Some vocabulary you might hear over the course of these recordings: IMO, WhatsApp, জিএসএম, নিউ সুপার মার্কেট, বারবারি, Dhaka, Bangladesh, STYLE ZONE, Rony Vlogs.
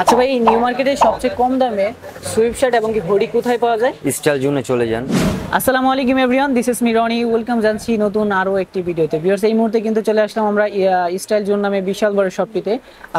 আচ্ছা ভাই, নিউ মার্কেটে সবচেয়ে কম দামে সুইফট শার্ট এবং কি ঘড়ি কোথায় পাওয়া যায়? স্টাইল জোনে চলে যান। আসসালামু আলাইকুম everyone, this is me Roni, welcome জানছি নতুন আরও একটি ভিডিওতে। ভিউয়ার্স, এই মুহূর্তে কিন্তু চলে আসলাম আমরা স্টাইল জোন নামে বিশাল বড় শপটিতে,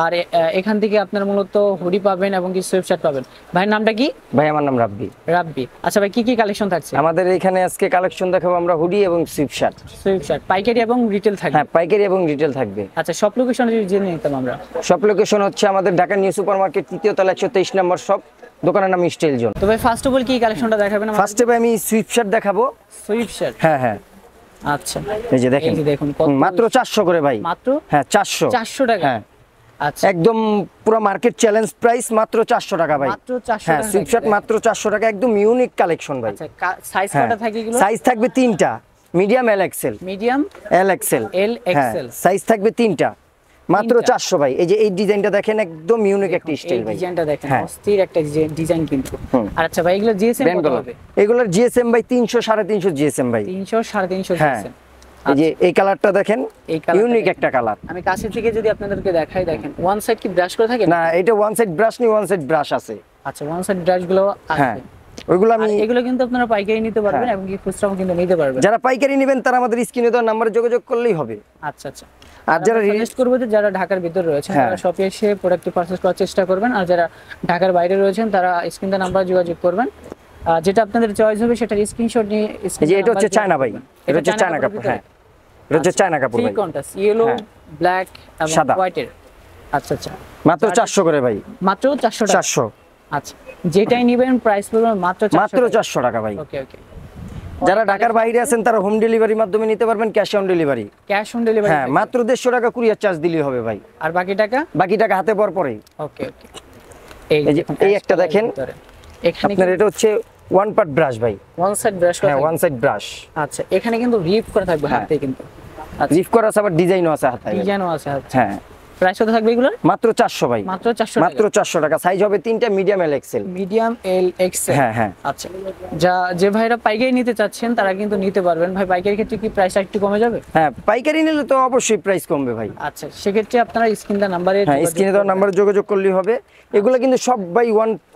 আর এখান থেকে আপনার মূলত হুডি পাবেন এবং কি সুইফট শার্ট পাবেন। ভাইয়ের নামটা কি? ভাই আমার নাম রাব্বি। রাব্বি, আচ্ছা ভাই কি কি কালেকশন থাকছে আমাদের এখানে? আজকে কালেকশন দেখাবো আমরা হুডি এবং সুইফট শার্ট। সুইফট শার্ট পাইকারি এবং রিটেল থাকবে? হ্যাঁ, পাইকারি এবং রিটেল থাকবে। আচ্ছা, শপ লোকেশন জেনে নিতাম আমরা। শপ লোকেশন হচ্ছে আমাদের ঢাকা নিউ সুপারমার্কেট, তৃতীয় তলা, 123 নম্বর শপ, দোকানের নাম স্টাইল জোন। তো ভাই ফার্স্ট অফ অল কি কালেকশনটা দেখাবেন? ফার্স্ট অফ আমি সুইফট শার্ট দেখাবো। সুইফট শার্ট, হ্যাঁ হ্যাঁ। আচ্ছা এই যে দেখেন, মাত্র 400 করে ভাই। মাত্র? হ্যাঁ 400। 400 টাকা? হ্যাঁ। আচ্ছা, একদম পুরো মার্কেট চ্যালেঞ্জ প্রাইস মাত্র 400 টাকা ভাই। মাত্র 400 টাকা? হ্যাঁ, সুইফট শার্ট মাত্র 400 টাকা, একদম ইউনিক কালেকশন ভাই। আচ্ছা, সাইজ কত থাকবে? সাইজ থাকবে 3টা, medium L XL. Medium L XL. L XL size থাকবে 3টা, মাত্র 400 ভাই। এই যে এই ডিজাইনটা দেখেন, একদম ইউনিক একটা স্টাইল ভাই। ডিজাইনটা দেখেন, অস্থির একটা ডিজাইন কিন্তু। আর আচ্ছা ভাই এগুলো জিএসএম কত হবে? এগুলো জিএসএম ভাই 300 350 জিএসএম ভাই। 300 350 জিএসএম। এই যে এই কালারটা দেখেন, ইউনিক একটা কালার। আমি কাছে থেকে যদি আপনাদেরকে দেখাই, দেখেন ওয়ান সাইড কি ব্রাশ করে থাকে না? এটা ওয়ান সাইড ব্রাশ নেই, ওয়ান সাইড ব্রাশ আছে। আচ্ছা, ওয়ান সাইড ব্রাশ গুলো আছে। ওইগুলো আমি এগুলো কিন্তু আপনারা পাইকারি নিতে পারবেন এবং কি খুচরাও কিন্তু নিতে পারবেন। যারা পাইকারি নেবেন তারা আমাদের স্ক্রিনে দেওয়া নম্বরে যোগাযোগ করলেই হবে। আচ্ছা আচ্ছা। আর যারা রিকোয়েস্ট করবে, যারা ঢাকার ভিতর রয়েছে তারা শপে এসে প্রোডাক্টটি পারচেজ করার চেষ্টা করবেন, আর যারা ঢাকার বাইরে রয়েছেন তারা স্ক্রিনে নাম্বার যোগাযোগ করবেন, যেটা আপনাদের চয়েস হবে সেটার স্ক্রিনশট নিয়ে। এই যে এটা হচ্ছে চায়না ভাই, এটা হচ্ছে চায়না কাপড়। হ্যাঁ, এটা হচ্ছে চায়না কাপড় ভাই, কন্ট্রাস্ট ইয়েলো, ব্ল্যাক এবং হোয়াইট এর। আচ্ছা আচ্ছা, মাত্র 400 করে ভাই। মাত্র 400 টাকা? 400। আচ্ছা, যেটাই নেবেন প্রাইস পড়বে মাত্র 400 টাকা ভাই। ওকে ওকে। যারা ঢাকার বাইরে আছেন তারা হোম ডেলিভারির মাধ্যমে নিতে পারবেন, cash on delivery. Cash on delivery? হ্যাঁ, মাত্র 150 টাকা কুরিয়ার চার্জ দিলেই হবে ভাই। আর বাকি টাকা? বাকি টাকা হাতে পাওয়ার পরে। ওকে ওকে। এই একটা দেখেন, এখানে আপনার এটা হচ্ছে ওয়ান পার্ট ব্রাশ ভাই, ওয়ান সাইড ব্রাশ। হ্যাঁ, ওয়ান সাইড ব্রাশ। আচ্ছা, এখানে কিন্তু রিপ করা থাকবে হাতে কিন্তু। আচ্ছা, রিপ করা আছে, আবার ডিজাইনও আছে হাতে। ডিজাইনও আছে? হ্যাঁ। প্রাইস কত থাকবে এগুলোর? মাত্র 400 ভাই। মাত্র 400 টাকা? মাত্র 400 টাকা। সাইজ হবে 3টা, medium L XL. Medium L XL? হ্যাঁ হ্যাঁ। আচ্ছা, যে ভাইরা পাইকারি নিতে চাচ্ছেন তারা কিন্তু নিতে পারবেন। ভাই পাইকারি ক্ষেত্রে কি প্রাইস একটু কমে যাবে? হ্যাঁ, পাইকারি নিলে তো অবশ্যই প্রাইস কমবে ভাই। আচ্ছা, সে ক্ষেত্রে আপনারা স্ক্রিনে দেওয়া নম্বরে যোগাযোগ করলেই হবে। এগুলো কিন্তু সব ভাই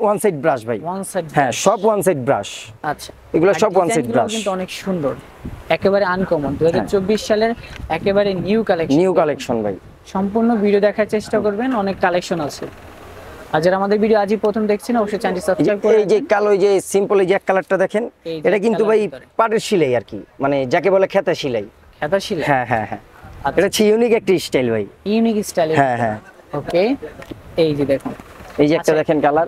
ওয়ান সাইড ব্রাশ ভাই। One side? হ্যাঁ, সব ওয়ান সাইড ব্রাশ। আচ্ছা, এগুলো সব ওয়ান সাইড ব্রাশ কিন্তু অনেক সুন্দর, একেবারে আনকমন, 2024 সালের একেবারে নিউ কালেকশন। নিউ কালেকশন ভাই। সম্পূর্ণ ভিডিও দেখার চেষ্টা করবেন, অনেক কালেকশন আছে। আর যারা আমাদের ভিডিও আজই প্রথম দেখছেন অবশ্যই চ্যানেলটি সাবস্ক্রাইব করুন। এই যে কালো, এই যে সিম্পল, এই যে কালারটা দেখেন, এটা কিন্তু ভাই পাটের সেলাই আর কি, মানে যাকে বলে খেতা সেলাই। খেতা সেলাই? হ্যাঁ হ্যাঁ হ্যাঁ। এটা হচ্ছে ইউনিক একটা স্টাইল ভাই। Unique style? হ্যাঁ হ্যাঁ। ওকে, এই যে দেখুন, এই যে একটা দেখেন কালার।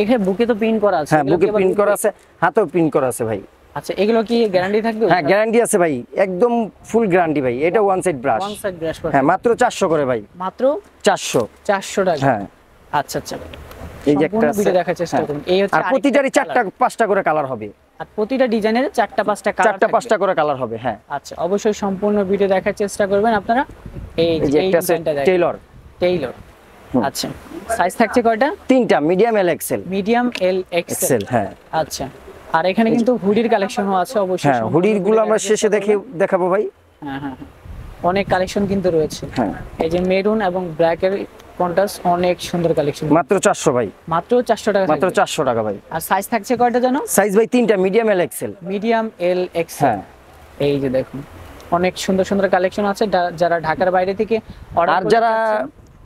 এখানে বুকে তো প্রিন্ট করা আছে? হ্যাঁ, বুকে প্রিন্ট করা আছে, হাতেও প্রিন্ট করা আছে ভাই। আচ্ছা, এগুলো কি গ্যারান্টি থাকবে? হ্যাঁ, গ্যারান্টি আছে ভাই, একদম ফুল গ্যারান্টি ভাই। এটা one side brush? One side brush. হ্যাঁ, মাত্র 400 করে ভাই। মাত্র 400? 400 টাকা? হ্যাঁ। আচ্ছা আচ্ছা, এই যে একটা ভিডিও দেখার চেষ্টা করুন। এই হচ্ছে, আর প্রতিটারই 4টা 5টা করে কালার হবে। আর প্রতিটা ডিজাইনের 4টা 5টা কালার? 4টা 5টা করে কালার হবে। হ্যাঁ। আচ্ছা, অবশ্যই সম্পূর্ণ ভিডিও দেখার চেষ্টা করবেন আপনারা। এই যে একটা টেইলর। টেইলর? আচ্ছা, সাইজ থাকছে কয়টা? 3টা, medium L XL. Medium L XL? হ্যাঁ। আচ্ছা, আর এখানে কিন্তু হুডির কালেকশনও আছে অবশ্যই। হ্যাঁ, হুডির গুলো আমরা শেষে দেখাবো ভাই। হ্যাঁ হ্যাঁ, অনেক কালেকশন কিন্তু রয়েছে। হ্যাঁ, এই যে মেরুন এবং ব্ল্যাক এর কন্ট্রাস্ট, অনেক সুন্দর কালেকশন। মাত্র 400 ভাই। মাত্র 400 টাকা? মাত্র 400 টাকা ভাই। আর সাইজ থাকছে কয়টা জানো? সাইজ ভাই 3টা, medium L XL. Medium L XL? হ্যাঁ। এই যে দেখুন, অনেক সুন্দর সুন্দর কালেকশন আছে। যারা ঢাকার বাইরে থেকে অর্ডার, যারা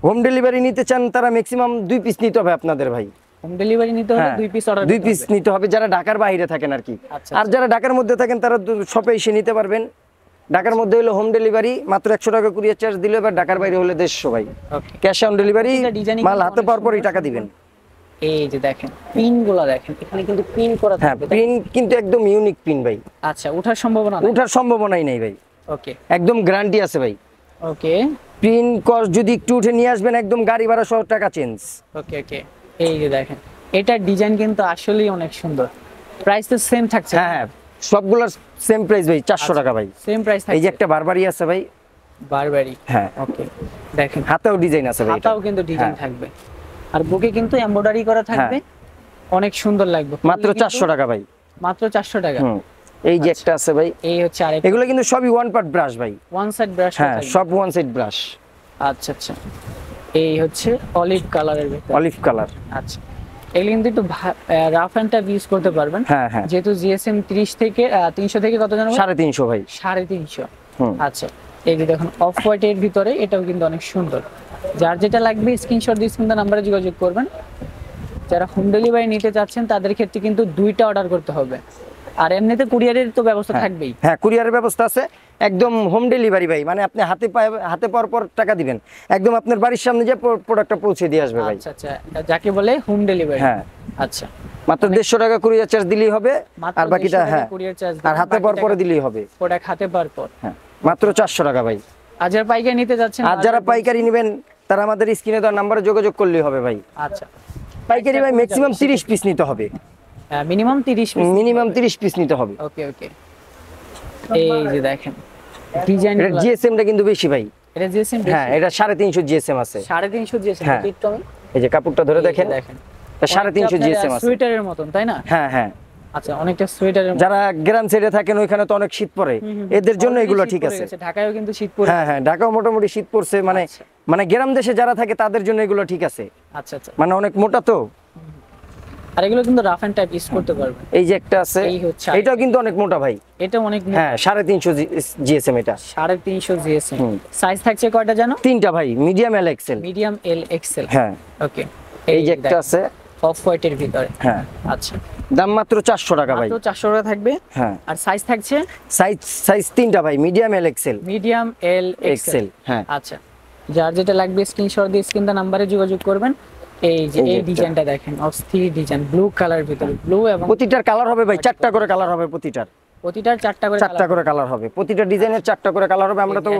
হোম ডেলিভারি নিতে চান তারা ম্যাক্সিমাম 2 পিস নিতে হবে আপনাদের ভাই। হোম ডেলিভারি নিতে হলে 2 পিস অর্ডার? 2 পিস নিতে হবে যারা ঢাকার বাইরে থাকেন আর কি। আর যারা ঢাকার মধ্যে থাকেন তারা শপে এসে নিতে পারবেন। ঢাকার মধ্যে হলো হোম ডেলিভারি মাত্র 100 টাকা কুরিয়ার চার্জ দিলে, এবার ঢাকার বাইরে হলে 150 ভাই। ক্যাশ অন ডেলিভারি, মাল হাতে পাওয়ার পরই টাকা দিবেন। এই যে দেখেন পিনগুলো দেখেন, এখানে কিন্তু পিন করা থাকে। হ্যাঁ, পিন কিন্তু একদম ইউনিক পিন ভাই। আচ্ছা, ওঠার সম্ভাবনা? ওঠার সম্ভাবনাই নাই ভাই। ওকে, একদম গ্যারান্টি আছে ভাই। ওকে, পিন কস্ট যদি একটু উঠে নিয়ে আসবেন, একদম গাড়ি ভাড়া 100 টাকা চেঞ্জ। ওকে ওকে, এই যে দেখেন, এটা ডিজাইন কিন্তু আসলেই অনেক সুন্দর। প্রাইস তো সেম থাকছে? হ্যাঁ, সবগুলোর সেম প্রাইস ভাই, 400 টাকা ভাই। সেম প্রাইস থাকছে। এই যে একটা বারবারি আছে ভাই। বারবারি? হ্যাঁ। ওকে, দেখেন হাতেও ডিজাইন আছে ভাই। হাতেও কিন্তু ডিজাইন থাকবে, আর বুকে কিন্তু এমব্রয়ডারি করা থাকবে, অনেক সুন্দর লাগবে। মাত্র 400 টাকা ভাই। মাত্র 400 টাকা? এই যে একটা আছে ভাই। এই হচ্ছে আরেকটা। এগুলো কিন্তু সবই ওয়ান পার্ট ব্রাশ ভাই। One side brush? হ্যাঁ, সব ওয়ান সাইড ব্রাশ। আচ্ছা আচ্ছা, এই হচ্ছে অলিভ কালারের ভিতর, অলিভ কালার। আচ্ছা, এগুলো কিন্তু একটু রাফ এন্ড টাফ ইউজ করতে পারবেন। হ্যাঁ হ্যাঁ, যেহেতু জিএসএম 300 থেকে কত জানো 350 ভাই 350। আচ্ছা, এই যে দেখুন অফ হোয়াইট এর ভিতরে, এটাও কিন্তু অনেক সুন্দর। যার যেটা লাগবে স্ক্রিনশট দিয়ে সুন্দর নম্বরে যোগাযোগ করবেন। যারা হোম ডেলিভারি নিতে চাচ্ছেন তাদের ক্ষেত্রে কিন্তু দুইটা অর্ডার করতে হবে, আর এমনিতে কুরিয়ারের তো ব্যবস্থা থাকবেই। হ্যাঁ, কুরিয়ারের ব্যবস্থা আছে, একদম হোম ডেলিভারি ভাই, মানে আপনি হাতে পাওয়ার পর টাকা দিবেন, একদম আপনার বাড়ির সামনে যে প্রোডাক্টটা পৌঁছে দিয়ে আসবে ভাই। আচ্ছা আচ্ছা, যাকে বলে হোম ডেলিভারি। হ্যাঁ আচ্ছা, মাত্র 150 টাকা কুরিয়ার চার্জ দিলেই হবে, আর বাকিটা হ্যাঁ কুরিয়ার চার্জ আর হাতে পাওয়ার পর দিলেই হবে, প্রোডাক্ট হাতে পাওয়ার পর। হ্যাঁ, মাত্র 400 টাকা ভাই। আর যারা পাইকারি নিতে যাচ্ছেন, আর যারা পাইকারি নেবেন তারা আমাদের স্ক্রিনে দেওয়া নম্বরে যোগাযোগ করলেই হবে ভাই। আচ্ছা, পাইকারি ভাই ম্যাক্সিমাম 30 পিস নিতে হবে। হ্যাঁ, মিনিমাম 30 পিস, মিনিমাম 30 পিস নিতে হবে। ওকে ওকে, এই যে দেখেন ডিজাইন, এটা জিএসএমটা কিন্তু বেশি ভাই, এটা জিএসএম। হ্যাঁ, এটা 350 জিএসএম আছে, 350 জিএসএম একটু। এই যে কাপড়টা ধরে দেখেন, দেখেন এটা 350 জিএসএম আছে, সোয়েটারের মত, তাই না? হ্যাঁ হ্যাঁ। আচ্ছা, অনেকটা সোয়েটারের, যারা গ্রাম সাইডে থাকেন ওইখানে তো অনেক শীত পড়ে, এদের জন্য এগুলো ঠিক আছে। ঢাকায়ও কিন্তু শীত পড়ে। হ্যাঁ হ্যাঁ, ঢাকাও মোটামুটি শীত পড়ছে, মানে মানে গ্রাম দেশে যারা থাকে তাদের জন্য এগুলো ঠিক আছে। আচ্ছা আচ্ছা, মানে অনেক মোটা তো, আর এগুলো কিন্তু রাফ এন্ড টাইপ ইউজ করতে পারবে। এই যে একটা আছে, এই হচ্ছে, এটাও কিন্তু অনেক মোটা ভাই, এটা অনেক। হ্যাঁ, 350 জিএসএম, এটা 350 জিএসএম। সাইজ থাকছে কয়টা জানো? 3টা ভাই, medium L XL, medium L XL. হ্যাঁ ওকে, এই যে একটা আছে অফ হোয়াইট এর ভিতরে। হ্যাঁ আচ্ছা, দাম মাত্র 400 টাকা ভাই, মাত্র 400 টাকা থাকবে। হ্যাঁ, আর সাইজ থাকছে সাইজ 3টা ভাই, medium L XL, medium L XL. হ্যাঁ আচ্ছা, যার যেটা লাগবে স্ক্রিনশট দিয়ে স্ক্রিন দা নম্বরে যোগাযোগ করবেন। এই যে এই ডিজাইনটা দেখেন, অস্থির ডিজাইন, ব্লু কালার ভিতর, ব্লু এবং প্রতিটার কালার হবে ভাই 4টা করে কালার হবে, প্রতিটার 4টা করে 4টা করে কালার হবে, প্রতিটা ডিজাইনের 4টা করে কালার হবে। আমরা তো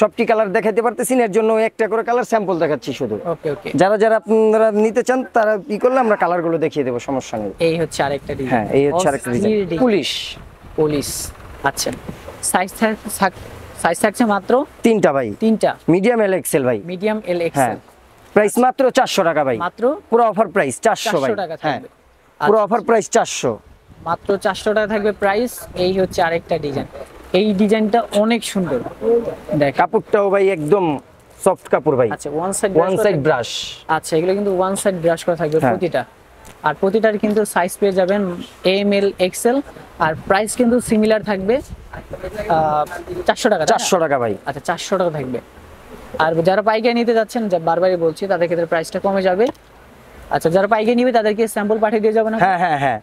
সবটি কালার দেখাতে পারতেছি না, এর জন্য একটা করে কালার স্যাম্পল দেখাচ্ছি শুধু। ওকে ওকে, যারা যারা আপনারা নিতে চান তারা কি করলে আমরা কালার গুলো দেখিয়ে দেব, সমস্যা নেই। এই হচ্ছে আরেকটা ডিজাইন। হ্যাঁ, এই হচ্ছে আরেকটা ডিজাইন, পুলিশ পুলিশ। আচ্ছা, সাইজ থাকছে মাত্র 3টা ভাই, 3টা, মিডিয়াম এল এক্সএল ভাই, মিডিয়াম এল এক্সএল। প্রাইস মাত্র 400 টাকা ভাই, মাত্র পুরো অফার প্রাইস 400 ভাই। হ্যাঁ, পুরো অফার প্রাইস 400, মাত্র 400 টাকা থাকবে প্রাইস। এই হচ্ছে আরেকটা ডিজাইন, এই ডিজাইনটা অনেক সুন্দর, দেখ কাপড়টাও ভাই একদম সফট কাপড় ভাই। আচ্ছা, ওয়ান সাইড ব্রাশ। আচ্ছা, এগুলো কিন্তু ওয়ান সাইড ব্রাশ করা থাকবে প্রতিটা, আর প্রতিটার কিন্তু সাইজ পেয়ে যাবেন এম এল এক্সএল, আর প্রাইস কিন্তু সিমিলার থাকবে 400 টাকা, 400 টাকা ভাই। আচ্ছা, 400 টাকা থাকবে। আর যারা পাইকারি নিতে যাচ্ছেন, বারবারই বলছি, তাদের ক্ষেত্রে প্রাইসটা কমে যাবে। আচ্ছা, যারা পাইকারি নিবে তাদেরকে স্যাম্পল পাঠিয়ে দিয়ে যাবেন। হ্যাঁ হ্যাঁ হ্যাঁ,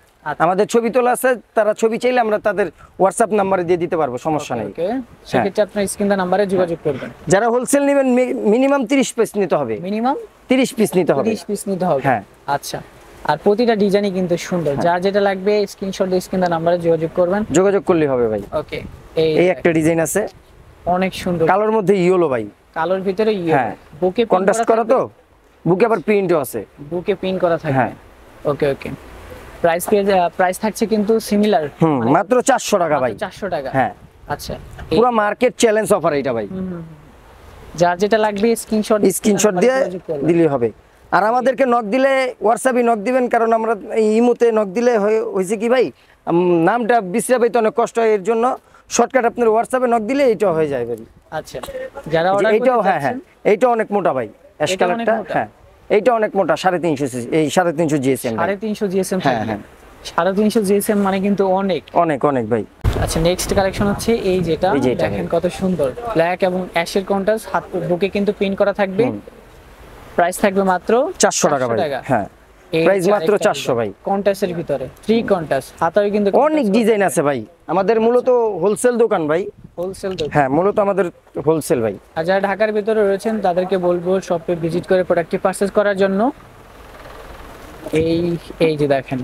আমাদের ছবি তোলা আছে, তারা ছবি চাইলে আমরা তাদের হোয়াটসঅ্যাপ নম্বরে দিয়ে দিতে পারবো, সমস্যা নেই। ওকে, সেক্ষেত্রে আপনারা স্ক্রিন দা নম্বরে যোগাযোগ করবেন। যারা হোলসেল নেবেন মিনিমাম 30 পিস নিতে হবে, মিনিমাম 30 পিস নিতে হবে, 30 পিস নিতে হবে। হ্যাঁ আচ্ছা, আর প্রতিটা ডিজাইনই কিন্তু সুন্দর, যার যেটা লাগবে স্ক্রিনশট দিয়ে স্ক্রিন দা নম্বরে যোগাযোগ করবেন, যোগাযোগ করলে হবে ভাই। ওকে, এই একটা ডিজাইন আছে অনেক সুন্দর, কালোর মধ্যে ইয়েলো ভাই, কালোর ভিতরে ইয়েলো, বুকে কন্ট্রাস্ট করা তো, বুকে আবার প্রিন্টও আছে, বুকে প্রিন্ট করা থাকে। হ্যাঁ ওকে ওকে, প্রাইস থাকছে কিন্তু সিমিলার, মাত্র 400 টাকা ভাই, 400 টাকা। হ্যাঁ আচ্ছা, পুরো মার্কেট চ্যালেঞ্জ অফার এটা ভাই, যার যেটা লাগবে স্ক্রিনশট দিয়ে দিলে হবে। আর আমাদেরকে নক দিলে WhatsApp-এ নক দিবেন, কারণ আমরা ইমোতে নক দিলে হইছে কি ভাই, নামটা বিছরা পাইতে অনেক কষ্ট হয়, এর জন্য শর্টকাট আপনার WhatsApp-এ নক দিলে এটা হয়ে যায় ভাই। আচ্ছা, যারা অর্ডার করতে চাচ্ছেন, হ্যাঁ হ্যাঁ, এইটা অনেক মোটা ভাই, অ্যাশ কালারটা। হ্যাঁ, এইটা অনেক মোটা 350, এই 350 জিএসএম, 350 জিএসএম। হ্যাঁ হ্যাঁ, 350 জিএসএম মানে কিন্তু অনেক অনেক অনেক ভাই। আচ্ছা, নেক্সট কালেকশন হচ্ছে এই যেটা, দেখেন কত সুন্দর, ব্ল্যাক এবং অ্যাশের কন্ট্রাস্ট, হাত বুকে কিন্তু প্রিন্ট করা থাকবে। প্রাইস থাকবে মাত্র 400 টাকা ভাই। হ্যাঁ, প্রাইস মাত্র 400 ভাই। কন্ট্রাস্টের ভিতরে 3 কন্ট্রাস্ট, হাতায় কিন্তু অনেক ডিজাইন আছে ভাই। আমাদের মূলত হোলসেল দোকান ভাই, হোলসেল দোকান। হ্যাঁ, মূলত আমাদের হোলসেল ভাই। আর যারা ঢাকার ভিতরে রয়েছেন তাদেরকে বলবো শপে ভিজিট করে প্রোডাক্টটি পারচেজ করার জন্য। এই যে দেখেন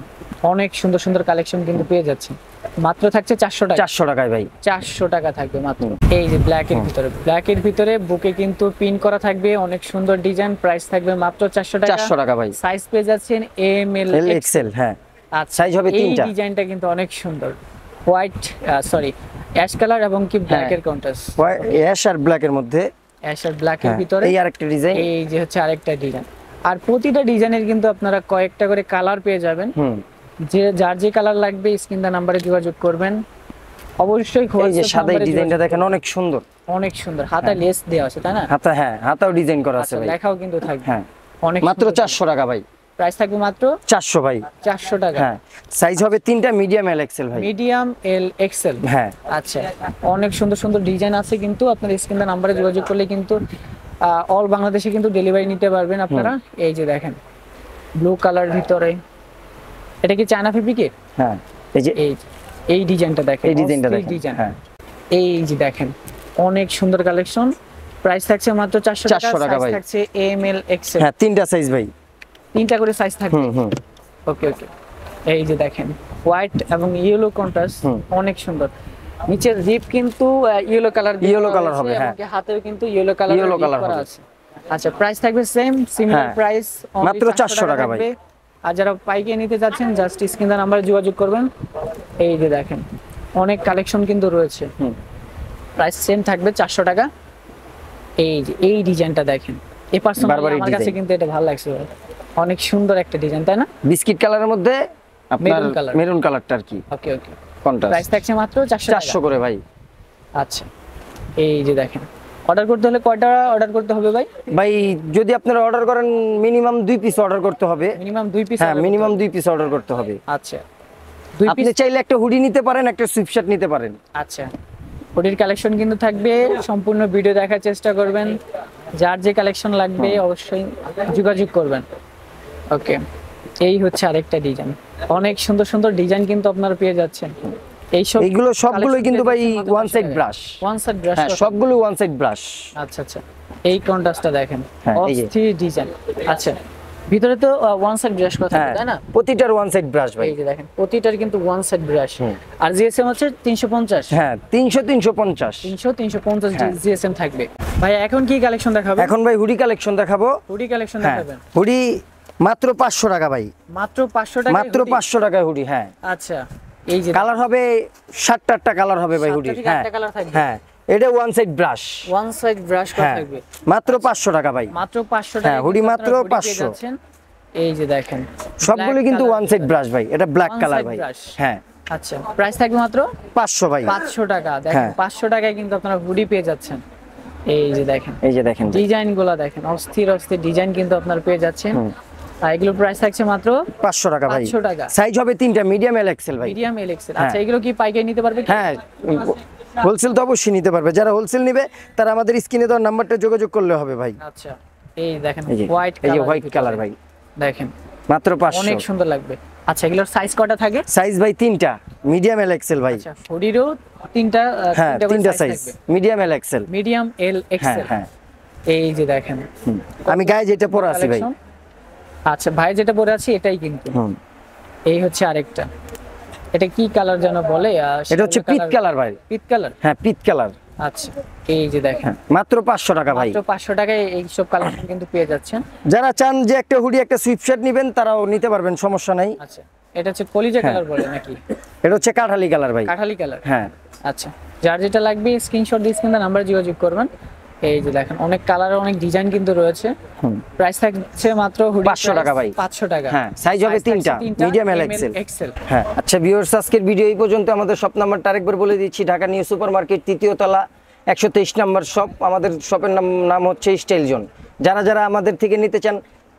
অনেক সুন্দর সুন্দর কালেকশন কিন্তু পেয়ে যাচ্ছেন, মাত্র থাকছে 400 টাকা, 400 টাকায় ভাই, 400 টাকা থাকবে মাত্র। এই যে ব্ল্যাক এর ভিতরে বুকে কিন্তু পিন করা থাকবে, অনেক সুন্দর ডিজাইন। প্রাইস থাকবে মাত্র 400 টাকা, 400 টাকা ভাই। সাইজ পেয়ে যাচ্ছেন এম এল এক্সএল। হ্যাঁ, আর সাইজ হবে 3টা। এই ডিজাইনটা কিন্তু অনেক সুন্দর, হোয়াইট সরি অ্যাশ কালার এবং কি ব্ল্যাক এর কন্ট্রাস্ট, অ্যাশ আর ব্ল্যাক এর মধ্যে, অ্যাশ আর ব্ল্যাক এর ভিতরে। এই আরেকটা ডিজাইন, এই যে হচ্ছে আরেকটা ডিজাইন। আর প্রতিটা ডিজাইনের কিন্তু আপনারা কয়েকটা করে কালার পেয়ে যাবেন, যে যার যে কালার লাগবে স্ক্রিন দা নম্বরে যোগাযোগ করবেন। অবশ্যই হয়ে যায়। সাদা এই ডিজাইনটা দেখেন অনেক সুন্দর, অনেক সুন্দর। হাতা লেস দেওয়া আছে তাই না? হাতা, হ্যাঁ হাতাও ডিজাইন করা আছে ভাই, লেখাও কিন্তু থাকবে। হ্যাঁ অনেক, মাত্র 400 টাকা ভাই। প্রাইস থাকবে মাত্র 400 ভাই, 400 টাকা। হ্যাঁ সাইজ হবে 3টা, মিডিয়াম এল এক্সএল ভাই, মিডিয়াম এল এক্সএল। হ্যাঁ আচ্ছা, অনেক সুন্দর সুন্দর ডিজাইন আছে কিন্তু। আপনার স্ক্রিনে নম্বরে যোগাযোগ করলে কিন্তু অল বাংলাদেশে কিন্তু ডেলিভারি নিতে পারবেন আপনারা। এই যে দেখেন ব্লু কালার ভিতরে, এটা কি চায়না ফেব্রিকে? হ্যাঁ এই যে এই ডিজাইনটা দেখেন, এই ডিজাইনটা দেখেন। হ্যাঁ এই যে দেখেন অনেক সুন্দর কালেকশন। প্রাইস থাকছে মাত্র 400 টাকা। 400 টাকা ভাই থাকছে এম এল এক্সএল। হ্যাঁ 3টা সাইজ ভাই, 3টা করে সাইজ থাকবে। ওকে ওকে। এই যে দেখেন হোয়াইট এবং ইয়েলো কন্ট্রাস্ট, অনেক সুন্দর। নিচের জিপ কিন্তু ইয়েলো কালার, ইয়েলো কালার হবে। হ্যাঁ এবং হাতেও কিন্তু ইয়েলো কালার, ইয়েলো কালার আছে। আচ্ছা প্রাইস থাকবে সেম, সিমিলার প্রাইস মাত্র 400 টাকা ভাই। আর যারা পাইকারি নিতে যাচ্ছেন জাস্ট স্ক্রিনে নাম্বারে যোগাযোগ করবেন। এই যে দেখেন অনেক কালেকশন কিন্তু রয়েছে। প্রাইস সেম থাকবে 400 টাকা। এই যে এই ডিজাইনটা দেখেন, এই পার্সোনালি আমার কাছে কিন্তু এটা ভালো লাগছে, অনেক সুন্দর একটা ডিজাইন তাই না? বিস্কিট কালারের মধ্যে আপনার মেরুন কালারটা আর কি। ওকে ওকে। কন্ট্রাস্ট। প্রাইস থাকছে মাত্র 400 করে ভাই। আচ্ছা এই যে দেখেন, অর্ডার করতে হলে কয়টা অর্ডার করতে হবে ভাই? ভাই যদি আপনারা অর্ডার করেন মিনিমাম 2 পিস অর্ডার করতে হবে। Minimum 2 piece? হ্যাঁ মিনিমাম 2 পিস অর্ডার করতে হবে। আচ্ছা 2 পিস। আপনি চাইলে একটা হুডি নিতে পারেন, একটা সুইপশার্ট নিতে পারেন। আচ্ছা হুডির কালেকশন কিন্তু থাকবে, সম্পূর্ণ ভিডিও দেখার চেষ্টা করবেন। যার যে কালেকশন লাগবে অবশ্যই যোগাযোগ করবেন। ওকে এই হচ্ছে আরেকটা ডিজাইন, অনেক সুন্দর সুন্দর ডিজাইন কিন্তু আপনারা পেয়ে যাচ্ছেন। এইগুলো সবগুলোই কিন্তু ভাই one side brush, one side brush. হ্যাঁ সবগুলো ওয়ান সাইড ব্রাশ। আচ্ছা আচ্ছা এই কন্ট্রাস্টটা দেখেন, অস্থির ডিজাইন। আচ্ছা ভিতরে তো ওয়ান সাইড ব্রাশ কথা তাই না? প্রতিটার ওয়ান সাইড ব্রাশ ভাই। এই যে দেখেন প্রতিটার কিন্তু ওয়ান সাইড ব্রাশ। আর জিএসএম হচ্ছে 350। হ্যাঁ 300 350 জিএসএম থাকবে ভাই। এখন কি কালেকশন দেখাবো? এখন ভাই হুডি কালেকশন দেখাবো। হুডি কালেকশন দেখাবেন। হুডি মাত্র 500 টাকা ভাই, মাত্র 500 টাকা, মাত্র 500 টাকায় হুডি। হ্যাঁ আচ্ছা এই যে কালার হবে 7টা কালার হবে ভাই হুডি। হ্যাঁ 7টা কালার থাকবে। হ্যাঁ এটা one side brush, one side brush করা থাকবে। মাত্র 500 টাকা ভাই, মাত্র 500 টাকা। হ্যাঁ হুডি মাত্র 500। এই যে দেখেন সবগুলো কিন্তু ওয়ান সাইড ব্রাশ ভাই, এটা ব্ল্যাক কালার ভাই। হ্যাঁ আচ্ছা প্রাইস থাকবে মাত্র 500 ভাই, 500 টাকা। দেখেন 500 টাকায় কিন্তু আপনারা হুডি পেয়ে যাচ্ছেন। এই যে দেখেন, এই যে দেখেন ডিজাইনগুলো দেখেন, অস্থির অস্থির ডিজাইন কিন্তু আপনারা পেয়ে যাচ্ছেন। এগুলো প্রাইস থাকছে মাত্র 500 টাকা ভাই। 500 টাকা। সাইজ হবে 3টা, মিডিয়াম এল এক্সএল ভাই, মিডিয়াম এল এক্সএল। আচ্ছা এগুলো কি পাইকারি নিতে পারবে? হ্যাঁ হোলসেল তো অবশ্যই নিতে পারবে। যারা হোলসেল নেবে তারা আমাদের স্ক্রিনে দেওয়া নাম্বারটা যোগাযোগ করলে হবে ভাই। আচ্ছা এই দেখেন হোয়াইট কালার, এই হোয়াইট কালার ভাই দেখেন মাত্র 500, অনেক সুন্দর লাগবে। আচ্ছা এগুলোর সাইজ কয়টা থাকে? সাইজ ভাই 3টা, মিডিয়াম এল এক্সএল ভাই। আচ্ছা হুডিরও 3টা সাইজ, medium L XL, medium L XL. হ্যাঁ এই যে দেখেন আমি গায়ে যেটা পরে আছি ভাই। আচ্ছা ভাই যেটা পরে আছে এটাই কিন্তু। এই হচ্ছে আরেকটা, এটা কি কালার যেন বলে? এটা হচ্ছে পিট কালার ভাই। পিট কালার? হ্যাঁ পিট কালার। আচ্ছা এই যে দেখেন মাত্র 500 টাকা ভাই, মাত্র 500 টাকায় এই সব কালেকশন কিন্তু পেয়ে যাচ্ছেন। যারা চান যে একটা হুডি, একটা সুইপশার্ট নেবেন তারাও নিতে পারবেন, সমস্যা নাই। আচ্ছা এটা হচ্ছে কলিজা কালার বলে নাকি? এটা হচ্ছে কাঠালি কালার ভাই, কাঠালি কালার। হ্যাঁ আচ্ছা যার যেটা লাগবে স্ক্রিনশট দিয়ে স্ক্রিনে নাম্বারে যোগাযোগ করবেন। এই যে দেখেন অনেক কালার, অনেক ডিজাইন কিন্তু রয়েছে। প্রাইস থাকছে মাত্র 500 টাকা ভাই, 500 টাকা। হ্যাঁ সাইজ হবে 3টা, মিডিয়াম এল এক্সএল। হ্যাঁ আচ্ছা ভিউয়ার্স আজকের ভিডিও এই পর্যন্ত। আমাদের শপ নাম্বারটা আরেকবার বলে দিচ্ছি, ঢাকা নিউ সুপারমার্কেট 3য় তলা 123 নম্বর শপ। আমাদের শপের নাম হচ্ছে স্টাইল জোন। যারা যারা আমাদের থেকে নিতে চান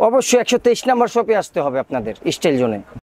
অবশ্যই 123 নম্বর শপে আসতে হবে আপনাদের, স্টাইল জোনে।